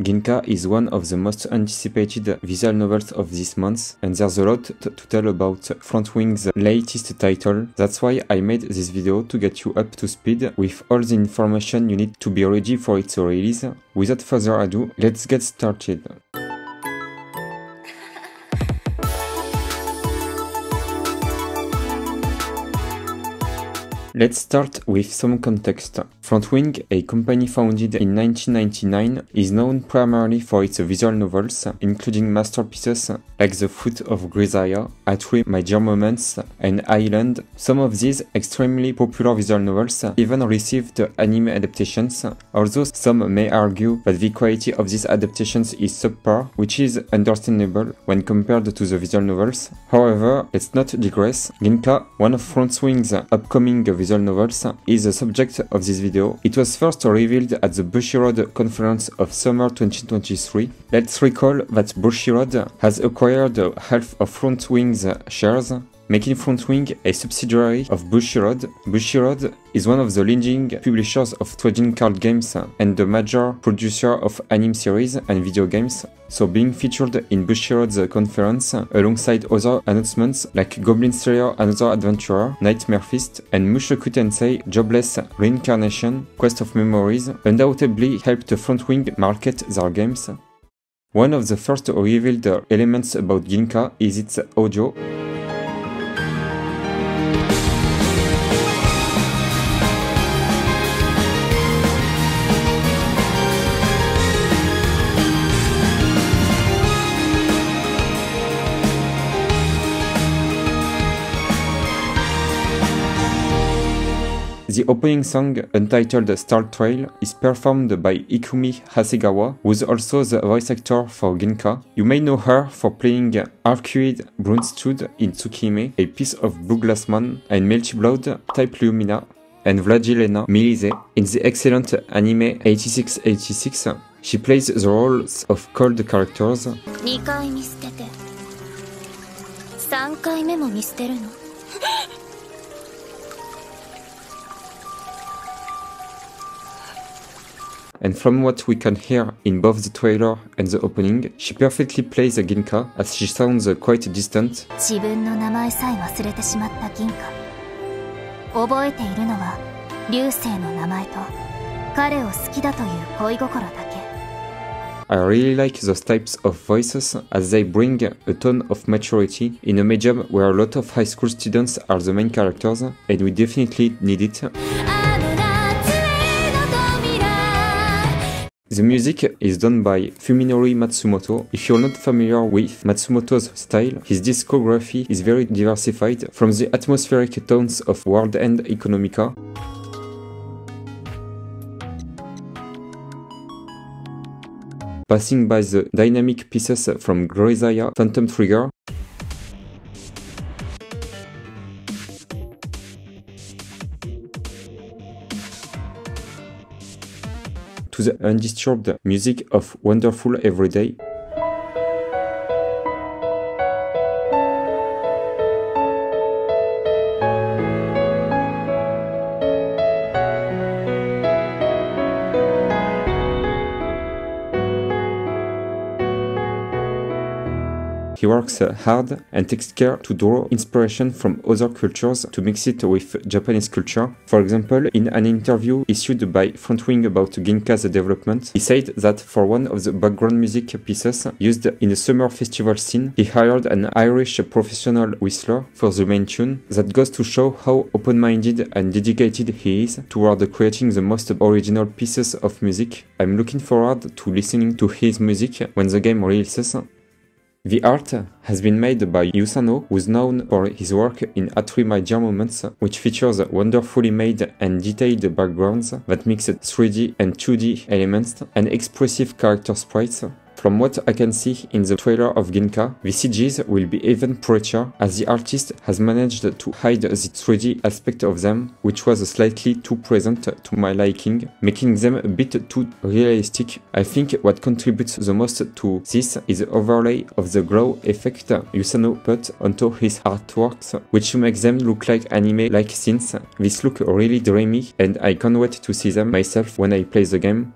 Ginka is one of the most anticipated visual novels of this month, and there's a lot to tell about Frontwing's latest title. That's why I made this video, to get you up to speed with all the information you need to be ready for its release. Without further ado, let's get started. Let's start with some context. Frontwing, a company founded in 1999, is known primarily for its visual novels, including masterpieces like The Fruit of Grisaia, Atri, My Dear Moments, and Island. Some of these extremely popular visual novels even received anime adaptations, although some may argue that the quality of these adaptations is subpar, which is understandable when compared to the visual novels. However, let's not digress. Ginka, one of Frontwing's upcoming visual novels, is the subject of this video. It was first revealed at the Bushiroad conference of summer 2023. Let's recall that Bushiroad has acquired half of Frontwing's shares, making Frontwing a subsidiary of Bushiroad. Bushiroad is one of the leading publishers of trading card games and the major producer of anime series and video games, so being featured in Bushiroad's conference alongside other announcements like Goblin Slayer Another Adventurer, Nightmare Fist, and Mushoku Tensei Jobless Reincarnation Quest of Memories undoubtedly helped Frontwing market their games. One of the first revealed elements about Ginka is its audio. The opening song, entitled Star Trail, is performed by Ikumi Hasegawa, who is also the voice actor for Ginka. You may know her for playing Arcuid Brunstude in Tsukime, a piece of Blue Glass Man, and Melty Blood Type Lumina, and Vladilena Milize in the excellent anime 8686. She plays the roles of cold characters. And from what we can hear in both the trailer and the opening, she perfectly plays a Ginka, as she sounds quite distant. I really like those types of voices, as they bring a tone of maturity in a medium where a lot of high school students are the main characters, and we definitely need it. The music is done by Fuminori Matsumoto. If you're not familiar with Matsumoto's style, his discography is very diversified, from the atmospheric tones of World End Economica passing by the dynamic pieces from Grisaia Phantom Trigger to the undisturbed music of Wonderful Everyday. He works hard and takes care to draw inspiration from other cultures to mix it with Japanese culture. For example, in an interview issued by Frontwing about Ginka's development, he said that for one of the background music pieces used in the summer festival scene, he hired an Irish professional whistler for the main tune. That goes to show how open-minded and dedicated he is toward creating the most original pieces of music. I'm looking forward to listening to his music when the game releases. The art has been made by Yusano, who is known for his work in Atri My Dear Moments, which features wonderfully made and detailed backgrounds that mix 3D and 2D elements and expressive character sprites. From what I can see in the trailer of Ginka, the CGs will be even prettier, as the artist has managed to hide the 3D aspect of them, which was slightly too present to my liking, making them a bit too realistic. I think what contributes the most to this is the overlay of the glow effect Yusano put onto his artworks, which makes them look like anime-like scenes. This looks really dreamy, and I can't wait to see them myself when I play the game.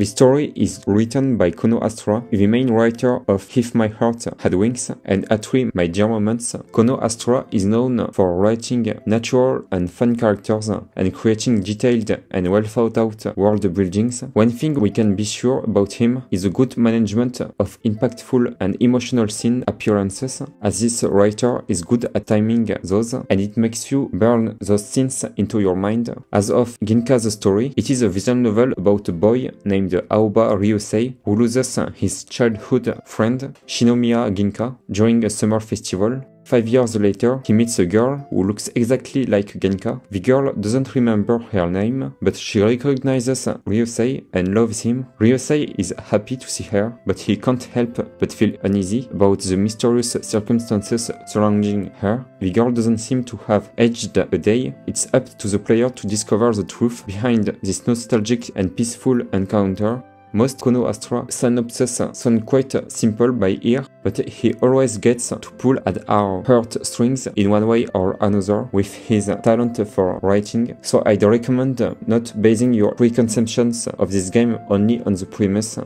The story is written by Kono Astra, the main writer of If My Heart Had Wings and Atri, My Dear Moments. Kono Astra is known for writing natural and fun characters and creating detailed and well thought out world buildings. One thing we can be sure about him is a good management of impactful and emotional scene appearances, as this writer is good at timing those and it makes you burn those scenes into your mind. As of Ginka the Story, it is a visual novel about a boy named Aoba Ryusei who loses his childhood friend Shinomiya Ginka during a summer festival. 5 years later, he meets a girl who looks exactly like Genka. The girl doesn't remember her name, but she recognizes Ryusei and loves him. Ryusei is happy to see her, but he can't help but feel uneasy about the mysterious circumstances surrounding her. The girl doesn't seem to have aged a day. It's up to the player to discover the truth behind this nostalgic and peaceful encounter. Most Kono Astra synopses sound quite simple by ear, but he always gets to pull at our heartstrings in one way or another with his talent for writing, so I'd recommend not basing your preconceptions of this game only on the premise.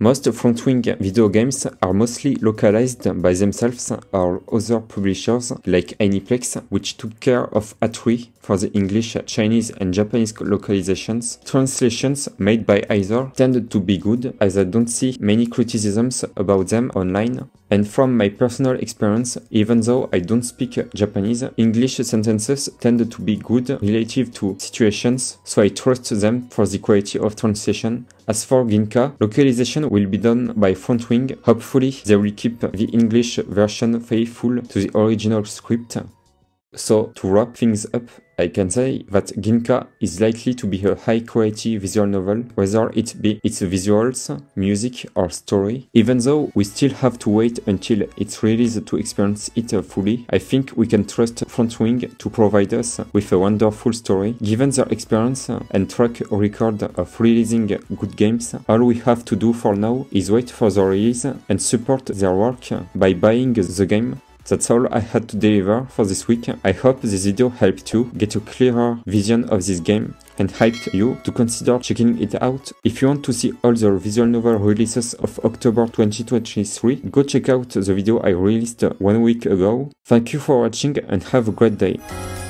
Most Frontwing video games are mostly localized by themselves or other publishers like Aniplex, which took care of Atri for the English, Chinese and Japanese localizations. Translations made by either tended to be good, as I don't see many criticisms about them online. And from my personal experience, even though I don't speak Japanese, English sentences tend to be good relative to situations, so I trust them for the quality of translation. As for Ginka, localization will be done by Frontwing. Hopefully they will keep the English version faithful to the original script. So to wrap things up, I can say that Ginka is likely to be a high-quality visual novel, whether it be its visuals, music or story. Even though we still have to wait until it's released to experience it fully, I think we can trust Frontwing to provide us with a wonderful story. Given their experience and track record of releasing good games, all we have to do for now is wait for the release and support their work by buying the game. That's all I had to deliver for this week. I hope this video helped you get a clearer vision of this game and hyped you to consider checking it out. If you want to see all the visual novel releases of October 2023, go check out the video I released 1 week ago. Thank you for watching and have a great day.